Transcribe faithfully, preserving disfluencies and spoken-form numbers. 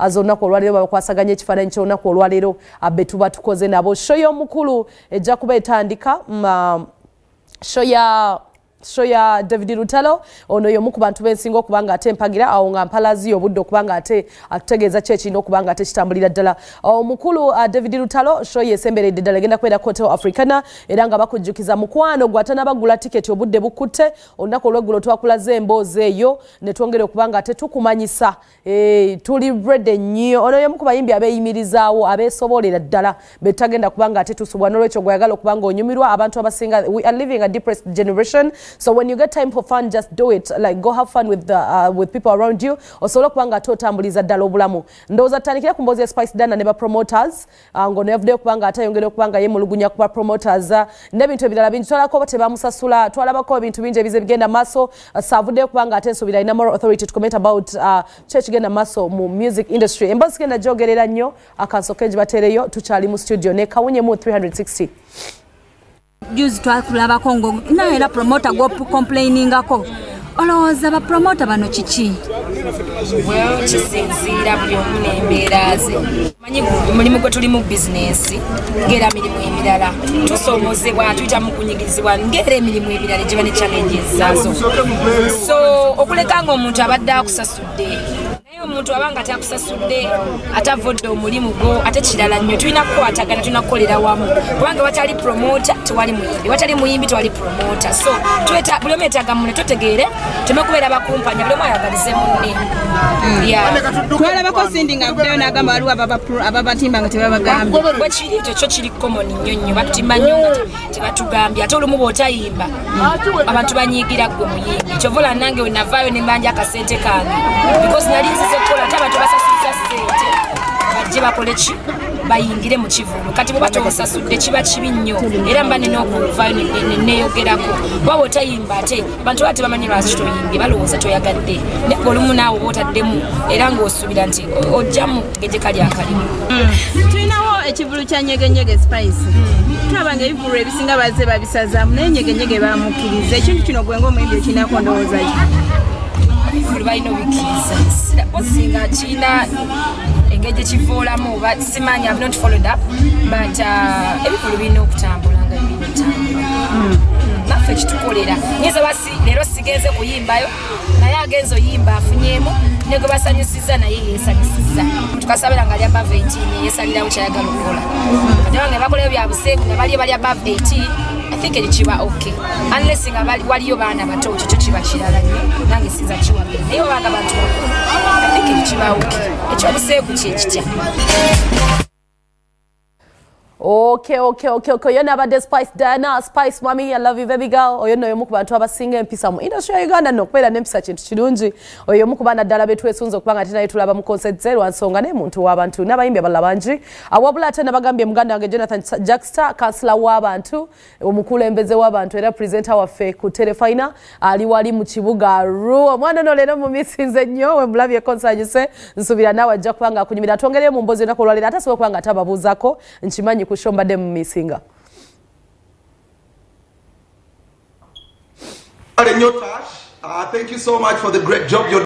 azona ku olwaliro babakwasaganye ekifaananyi ky'olunaku olwaliro abetuba tukoze nabo. Show y'omukulu ejja kuba etandika show ya Shoya David Rutalo ono yomu ku bantu bensinga okubanga ate mpagira awo nga mpalazi obudde okubanga ate atutegeeza kyekino okubanga ate kitambulira ddala. Omukulu uh, David Rutalo show yesemberedde ddala genda kwenda ku Hotel Africana era nga bakujjukiza mukwano gwatana bagula tiketi obudde bukutte olunaku olweggulo twakulaze emboozi eyo ne twongere okubanga ate tukumanyisa e, tuli bredde nnyo ono yomu ku bayimbi abeeyimirizaawo abeesobolera ddala betagenda kubanga ate tusubwa n'olwekyo gwayagala okubanga onyumirwa abantu abasinga. We are living a depressed generation. So when you get time for fun, just do it. Like, go have fun with the uh, with people around you. Osolo kwanga tota mbuliza dalobulamu. Ndoza tanikira kumbozi ya SpiceDiana neba promoters. Ngono evde kwanga ata yongere kwanga ye mulugunya kwa promoters. Nebintu ebidala bintu twala ko bateba musasula, twala bako bintu binje bize bigenda maso. Savude kwanga ate so bidala moral authority to comment about uh, church genda maso mu music industry. Embassy genda jogerera nnyo akansokeje batereyo tuchali mu studio ne kawunye mu three sixty. Juzi twakulaba kongo na era promoter go complaining ako oloza ba promoter bano chichi well chisinzira byomulemberaze manyi mulimu gwe tuli mu business ngera milimu emirala tusomozebwa tuita mu kunyigizibwa ngera emirimu ebirala giba ne challenges zazo so okulekanga omuntu abadde akusasudde naye omuntu abanga takusasudde atavodde omulimu go ate kirala nnyo tulina kukwatagana tunakolera wamu kubanga watali promoter tewali muyimbi watali muyimbi tewali promoter so tueta buli omwetaaga munne totegeere temekubeera bakumpanya buli omu ayagalize munne twalabako sindi nga nkudayo n'agamba waliwo ababatimba nga tebabagambye bwe kiri ekyo kyo kiri common nnyo nnyo bakutimba nnyo nga tebatugambye ate olumu bw'otayimba abantu banyiigira ggwe muyimbi kyovula nange we navaayo ne mbanja akasente kange because nali sekola taba tubasasuza sente bajje bakolechi bayingire mu kivumu kati bo batosasudde kiba kibi nnyo era mba nina okuvayo neyogerako bwabo tayimba ate bantu ate bamanyi basitoyinge balowooza toyagadde nekolumu naawe bootaddemu era ng'osuubira nti ojjamu geje kali akalimu tulinawo ekivulu kya Nyegenyege Spice tabanga ebivulu ebisinga baze babisazaamu naye Nyegenyege bamukkiriza ekintu kino gwenga omuyimbi okiinaako ndowooza I've not followed up, but everybody we know eighteen. I think it's okay. Unless you have what you want about Chiba Shira. I think Okay, okay, okay, okay. You never the Spice Diana, Spice Mommy, I love you, baby girl. Or you know you mukubana tuaba singa mpisa mu. Industry Uganda no kwela nempisa chintu chirungi. Or you mukubana dala betu esunzo kupanga tina yitu laba mu concert zero ansonga ne muntu wabantu n'abayimbi abalabanji. Awabula ate n'abagambye muganda wange Jonathan Jackstar, kansala w'abantu, omukulembeze w'abantu era presenter waffe ku Terefina ali wali mu kibuga Arua. Mwana no leno mu misinze nnyo we mlabye concert yise nsubira nawe ajja kupanga kunyimira tongereye mu mbozi nakolwalira ate sobo kupanga tababuzako nchimanyi kushomba dem misinga uh, thank you so much for the great job you're